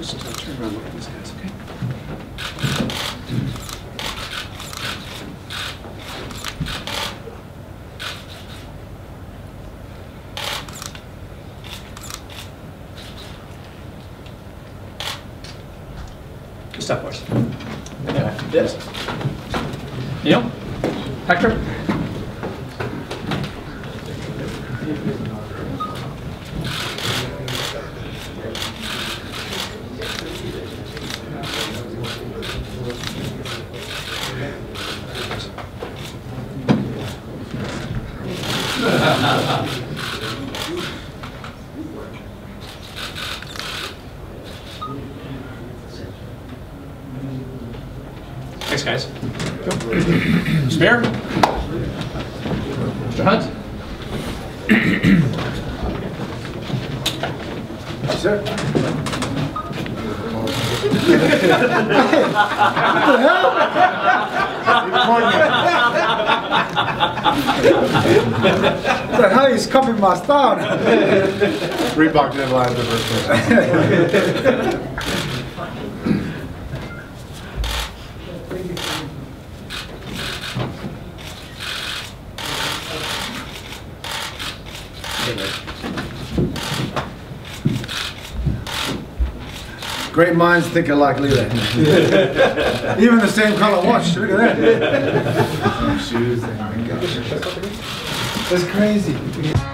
just as I turn around and look at these guys, okay? Good stuff, boys. Yeah. Yes. Neil? Hector? Thanks, guys. Spear? Mr. Hunt? Sir? What the hell? He's copying my style. Reebok did live the first time. Great minds think alike, Lilith. Even the same color watch. Look at that. Shoes. That's crazy.